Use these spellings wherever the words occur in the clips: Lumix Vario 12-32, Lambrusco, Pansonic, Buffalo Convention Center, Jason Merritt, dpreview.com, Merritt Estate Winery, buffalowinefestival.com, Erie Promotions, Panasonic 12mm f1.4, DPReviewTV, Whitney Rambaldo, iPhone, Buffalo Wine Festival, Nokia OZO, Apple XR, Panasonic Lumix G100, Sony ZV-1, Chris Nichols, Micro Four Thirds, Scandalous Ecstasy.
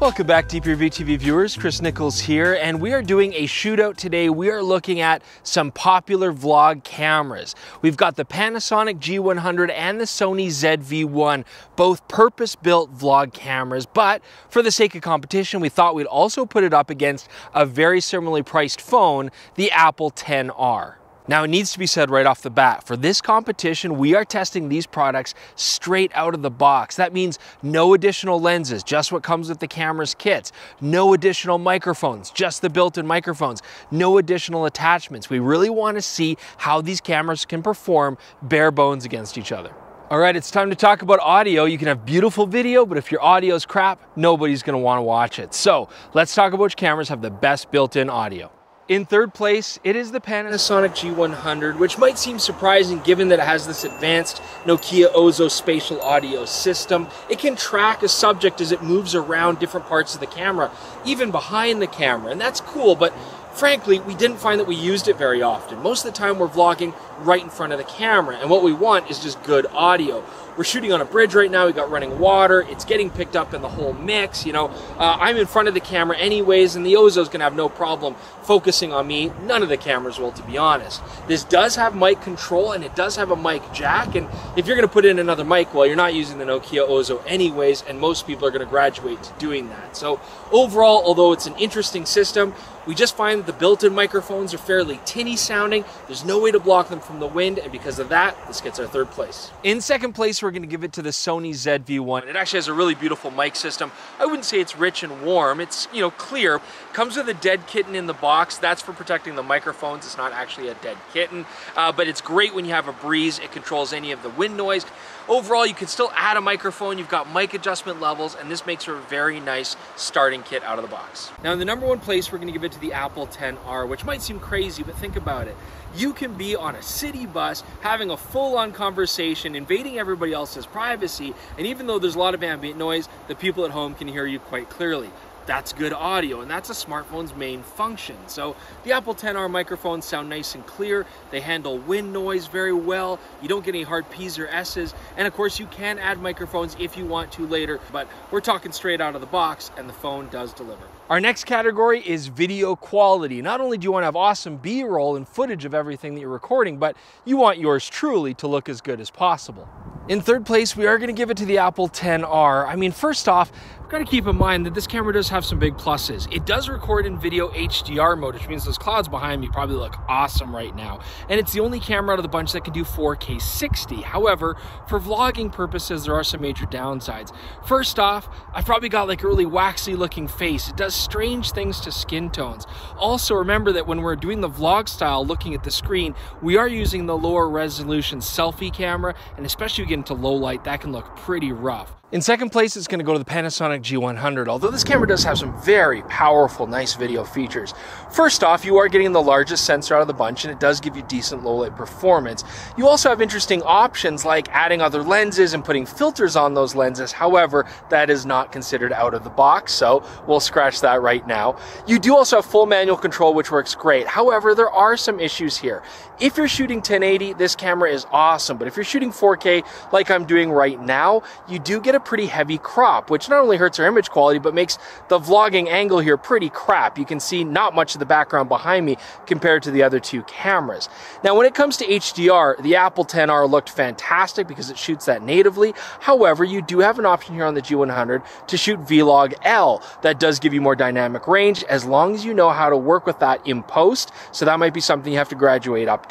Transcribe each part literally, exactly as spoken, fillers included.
Welcome back, DPReviewTV viewers. Chris Nichols here, and we are doing a shootout today. We are looking at some popular vlog cameras. We've got the Panasonic G one hundred and the Sony Z V one, both purpose-built vlog cameras, but for the sake of competition, we thought we'd also put it up against a very similarly priced phone, the Apple X R. Now, it needs to be said right off the bat, for this competition, we are testing these products straight out of the box. That means no additional lenses, just what comes with the camera's kits. No additional microphones, just the built-in microphones. No additional attachments. We really want to see how these cameras can perform bare bones against each other. All right, it's time to talk about audio. You can have beautiful video, but if your audio's crap, nobody's going to want to watch it. So let's talk about which cameras have the best built-in audio. In third place, it is the Panasonic G one hundred, which might seem surprising given that it has this advanced Nokia OZO spatial audio system. It can track a subject as it moves around different parts of the camera, even behind the camera, and that's cool, but frankly, we didn't find that we used it very often. Most of the time, we're vlogging right in front of the camera, and what we want is just good audio. We're shooting on a bridge right now, we got running water, it's getting picked up in the whole mix, you know. Uh, I'm in front of the camera anyways, and the Ozo's gonna have no problem focusing on me. None of the cameras will, to be honest. This does have mic control, and it does have a mic jack, and if you're gonna put in another mic, well, you're not using the Nokia Ozo anyways, and most people are gonna graduate to doing that. So overall, although it's an interesting system, we just find that the built-in microphones are fairly tinny sounding. There's no way to block them from the wind, and because of that, this gets our third place. In second place, we're going to give it to the Sony Z V one. It actually has a really beautiful mic system. I wouldn't say it's rich and warm. It's, you know, clear. Comes with a dead kitten in the box. That's for protecting the microphones. It's not actually a dead kitten, uh, but it's great when you have a breeze. It controls any of the wind noise. Overall, you can still add a microphone. You've got mic adjustment levels, and this makes for a very nice starting kit out of the box. Now, in the number one place, we're going to give it to the Apple X R, which might seem crazy, but think about it. You can be on a city bus, having a full-on conversation, invading everybody else's privacy, and even though there's a lot of ambient noise, the people at home can hear you quite clearly. That's good audio, and that's a smartphone's main function. So the Apple X R microphones sound nice and clear. They handle wind noise very well. You don't get any hard P's or S's, and of course you can add microphones if you want to later, but we're talking straight out of the box, and the phone does deliver. Our next category is video quality. Not only do you want to have awesome B-roll and footage of everything that you're recording, but you want yours truly to look as good as possible. In third place, we are going to give it to the Apple X R. I mean, first off, we've got to keep in mind that this camera does have some big pluses. It does record in video H D R mode, which means those clouds behind me probably look awesome right now. And it's the only camera out of the bunch that can do four K sixty. However, for vlogging purposes, there are some major downsides. First off, I've probably got like a really waxy looking face. It does strange things to skin tones. Also, remember that when we're doing the vlog style, looking at the screen, we are using the lower resolution selfie camera, and especially when you get into low light, that can look pretty rough. In second place, it's going to go to the Panasonic G one hundred, although this camera does have some very powerful, nice video features. First off, you are getting the largest sensor out of the bunch, and it does give you decent low-light performance. You also have interesting options like adding other lenses and putting filters on those lenses. However, that is not considered out of the box, so we'll scratch that right now. You do also have full manual control, which works great. However, there are some issues here. If you're shooting ten eighty, this camera is awesome, but if you're shooting four K like I'm doing right now, you do get a pretty heavy crop, which not only hurts our image quality, but makes the vlogging angle here pretty crap. You can see not much of the background behind me compared to the other two cameras. Now, when it comes to H D R, the Apple X R looked fantastic because it shoots that natively. However, you do have an option here on the G one hundred to shoot vlog L. That does give you more dynamic range, as long as you know how to work with that in post. So that might be something you have to graduate up to.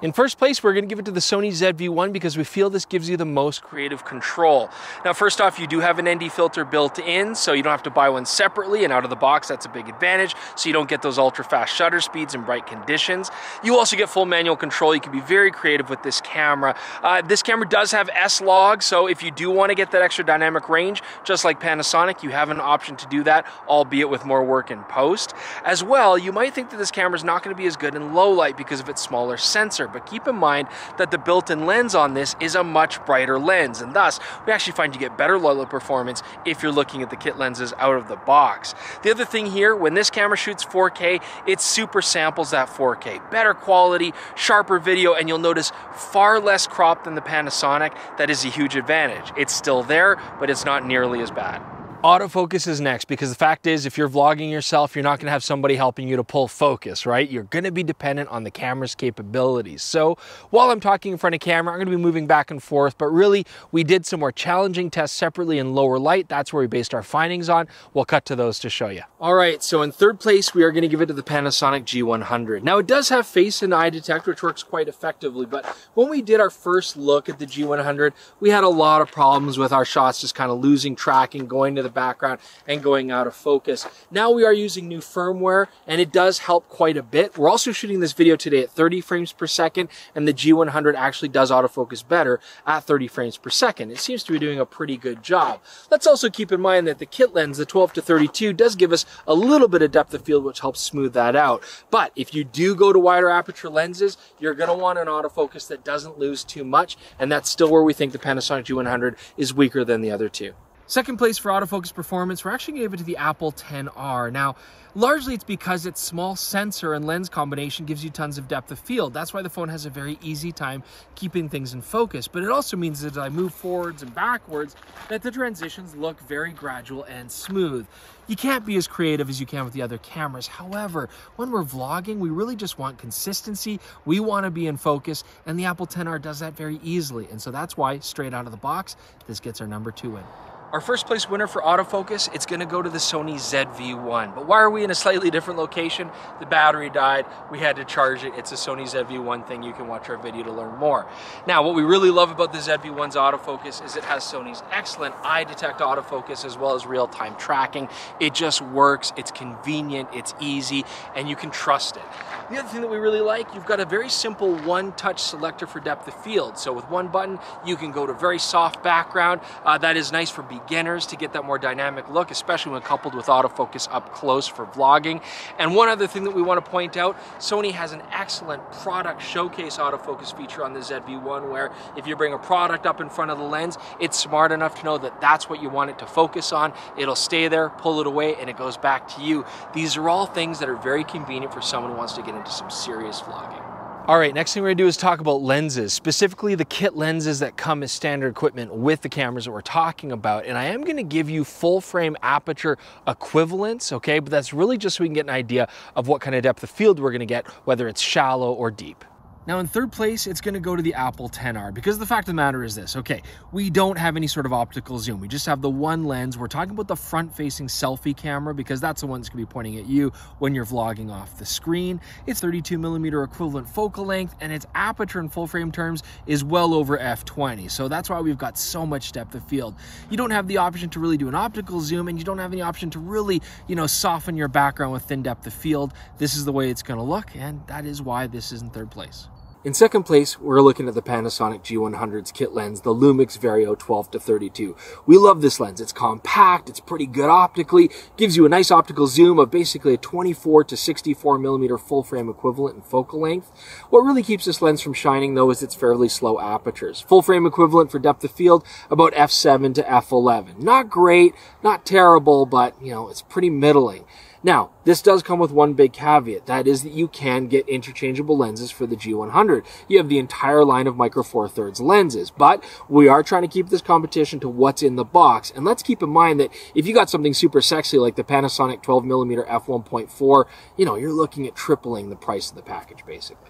In first place, we're going to give it to the Sony Z V one because we feel this gives you the most creative control. Now, first off, you do have an N D filter built in, so you don't have to buy one separately, and out of the box, that's a big advantage, so you don't get those ultra-fast shutter speeds in bright conditions. You also get full manual control. You can be very creative with this camera. Uh, this camera does have S log, so if you do want to get that extra dynamic range, just like Panasonic, you have an option to do that, albeit with more work in post. As well, you might think that this camera is not going to be as good in low light because of its smaller sensor, but keep in mind that the built-in lens on this is a much brighter lens, and thus we actually find you get better low light performance if you're looking at the kit lenses out of the box. The other thing here, when this camera shoots four K, it super samples that four K. Better quality, sharper video, and you'll notice far less crop than the Panasonic. That is a huge advantage. It's still there, but it's not nearly as bad. Autofocus is next, because the fact is, if you're vlogging yourself, you're not gonna have somebody helping you to pull focus, right? You're gonna be dependent on the camera's capabilities. So while I'm talking in front of camera, I'm gonna be moving back and forth, but really we did some more challenging tests separately in lower light. That's where we based our findings on. We'll cut to those to show you. All right, so in third place, we are gonna give it to the Panasonic G one hundred. Now it does have face and eye detect, which works quite effectively, but when we did our first look at the G one hundred, we had a lot of problems with our shots just kind of losing tracking, going to the background and going out of focus. Now we are using new firmware and it does help quite a bit. We're also shooting this video today at thirty frames per second, and the G one hundred actually does autofocus better at thirty frames per second. It seems to be doing a pretty good job. Let's also keep in mind that the kit lens, the twelve to thirty-two, does give us a little bit of depth of field, which helps smooth that out. But if you do go to wider aperture lenses, you're going to want an autofocus that doesn't lose too much, and that's still where we think the Panasonic G one hundred is weaker than the other two. Second place for autofocus performance, we're actually gonna give it to the Apple X R. Now, largely it's because its small sensor and lens combination gives you tons of depth of field. That's why the phone has a very easy time keeping things in focus. But it also means that as I move forwards and backwards, that the transitions look very gradual and smooth. You can't be as creative as you can with the other cameras. However, when we're vlogging, we really just want consistency. We want to be in focus, and the Apple X R does that very easily. And so that's why, straight out of the box, this gets our number two win. Our first place winner for autofocus, it's gonna go to the Sony Z V one. But why are we in a slightly different location? The battery died, we had to charge it. It's a Sony Z V one thing. You can watch our video to learn more. Now, what we really love about the Z V one's autofocus is it has Sony's excellent eye detect autofocus as well as real-time tracking. It just works, it's convenient, it's easy, and you can trust it. The other thing that we really like, you've got a very simple one-touch selector for depth of field. So with one button, you can go to very soft background. Uh, that is nice for beginners to get that more dynamic look, especially when coupled with autofocus up close for vlogging. And one other thing that we want to point out, Sony has an excellent product showcase autofocus feature on the Z V one, where if you bring a product up in front of the lens, it's smart enough to know that that's what you want it to focus on. It'll stay there, pull it away, and it goes back to you. These are all things that are very convenient for someone who wants to get into some serious vlogging. All right, next thing we're gonna do is talk about lenses, specifically the kit lenses that come as standard equipment with the cameras that we're talking about. And I am gonna give you full frame aperture equivalents, okay? But that's really just so we can get an idea of what kind of depth of field we're gonna get, whether it's shallow or deep. Now in third place, it's gonna go to the Apple X R, because the fact of the matter is this, okay, we don't have any sort of optical zoom. We just have the one lens. We're talking about the front-facing selfie camera, because that's the one that's gonna be pointing at you when you're vlogging off the screen. It's thirty-two millimeter equivalent focal length, and its aperture in full frame terms is well over f twenty. So that's why we've got so much depth of field. You don't have the option to really do an optical zoom, and you don't have any option to really, you know, soften your background with thin depth of field. This is the way it's gonna look, and that is why this is in third place. In second place, we're looking at the Panasonic G one hundred's kit lens, the Lumix Vario twelve to thirty-two. We love this lens. It's compact, it's pretty good optically, gives you a nice optical zoom of basically a twenty-four to sixty-four millimeter full frame equivalent in focal length. What really keeps this lens from shining though is its fairly slow apertures. Full frame equivalent for depth of field, about f seven to f eleven. Not great, not terrible, but you know, it's pretty middling. Now, this does come with one big caveat. That is that you can get interchangeable lenses for the G one hundred. You have the entire line of Micro Four Thirds lenses, but we are trying to keep this competition to what's in the box. And let's keep in mind that if you got something super sexy like the Panasonic twelve millimeter f one point four, you know, you're looking at tripling the price of the package, basically.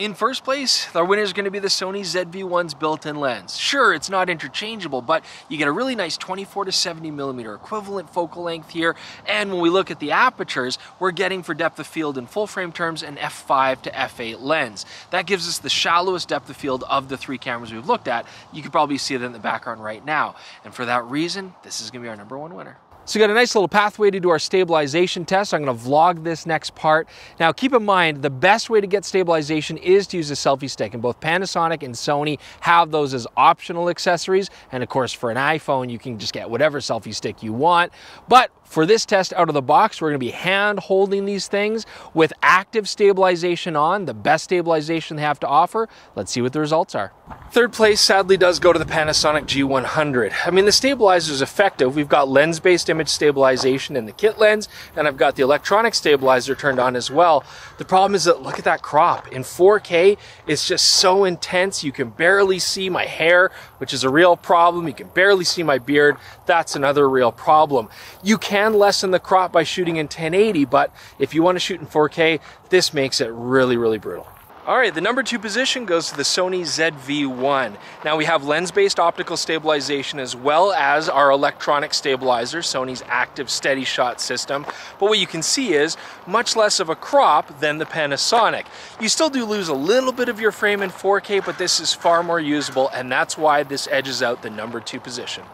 In first place, our winner is going to be the Sony Z V one's built-in lens. Sure, it's not interchangeable, but you get a really nice twenty-four to seventy millimeter equivalent focal length here. And when we look at the apertures, we're getting for depth of field in full frame terms an f five to f eight lens. That gives us the shallowest depth of field of the three cameras we've looked at. You can probably see it in the background right now. And for that reason, this is going to be our number one winner. So we got a nice little pathway to do our stabilization test. I'm gonna vlog this next part. Now keep in mind, the best way to get stabilization is to use a selfie stick, and both Panasonic and Sony have those as optional accessories. And of course for an iPhone, you can just get whatever selfie stick you want. But For this test out of the box, we're gonna be hand holding these things with active stabilization on, the best stabilization they have to offer. Let's see what the results are. Third place sadly does go to the Panasonic G one hundred. I mean, the stabilizer is effective. We've got lens-based image stabilization in the kit lens, and I've got the electronic stabilizer turned on as well. The problem is that look at that crop. In four K, it's just so intense. You can barely see my hair, which is a real problem. You can barely see my beard. That's another real problem. You can can lessen the crop by shooting in ten eighty, but if you want to shoot in four K, this makes it really, really brutal. All right, the number two position goes to the Sony Z V one. Now we have lens-based optical stabilization as well as our electronic stabilizer, Sony's active steady shot system. But what you can see is much less of a crop than the Panasonic. You still do lose a little bit of your frame in four K, but this is far more usable, and that's why this edges out the number two position.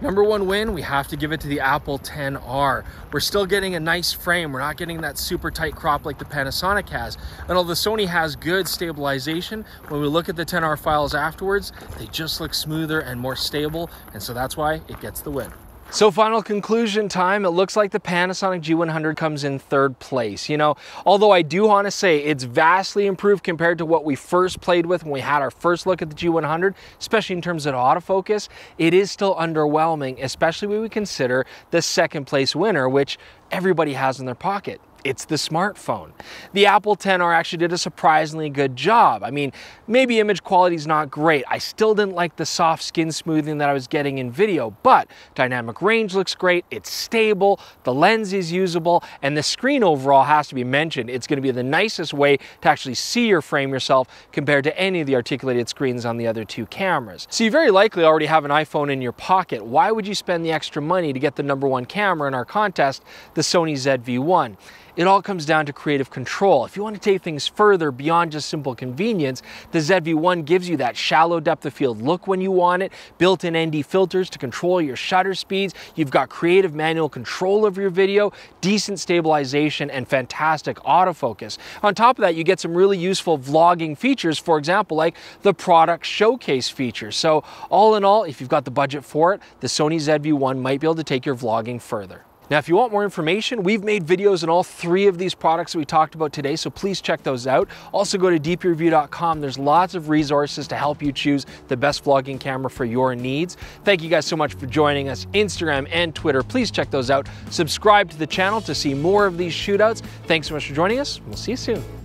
Number one win, we have to give it to the Apple X R. We're still getting a nice frame. We're not getting that super tight crop like the Panasonic has. And although Sony has good stabilization, when we look at the X R files afterwards, they just look smoother and more stable. And so that's why it gets the win. So final conclusion time, it looks like the Panasonic G one hundred comes in third place. You know, although I do want to say it's vastly improved compared to what we first played with when we had our first look at the G one hundred, especially in terms of autofocus, it is still underwhelming, especially when we consider the second place winner, which everybody has in their pocket. It's the smartphone. The Apple X R actually did a surprisingly good job. I mean, maybe image quality is not great. I still didn't like the soft skin smoothing that I was getting in video, but dynamic range looks great, it's stable, the lens is usable, and the screen overall has to be mentioned. It's gonna be the nicest way to actually see your frame yourself compared to any of the articulated screens on the other two cameras. So you very likely already have an iPhone in your pocket. Why would you spend the extra money to get the number one camera in our contest, the Sony Z V one? It all comes down to creative control. If you want to take things further beyond just simple convenience, the Z V one gives you that shallow depth of field look when you want it, built-in N D filters to control your shutter speeds, you've got creative manual control of your video, decent stabilization, and fantastic autofocus. On top of that, you get some really useful vlogging features, for example, like the product showcase feature. So all in all, if you've got the budget for it, the Sony Z V one might be able to take your vlogging further. Now, if you want more information, we've made videos on all three of these products that we talked about today, so please check those out. Also go to d p review dot com. There's lots of resources to help you choose the best vlogging camera for your needs. Thank you guys so much for joining us. Instagram and Twitter, please check those out. Subscribe to the channel to see more of these shootouts. Thanks so much for joining us. We'll see you soon.